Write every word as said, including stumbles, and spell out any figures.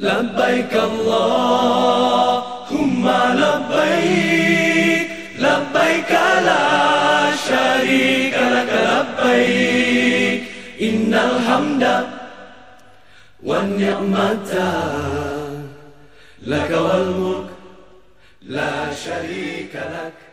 لبيك اللهم لبيك لبيك لا شريك لك لبيك إن الحمد والنعمة لك والملك لا شريك لك.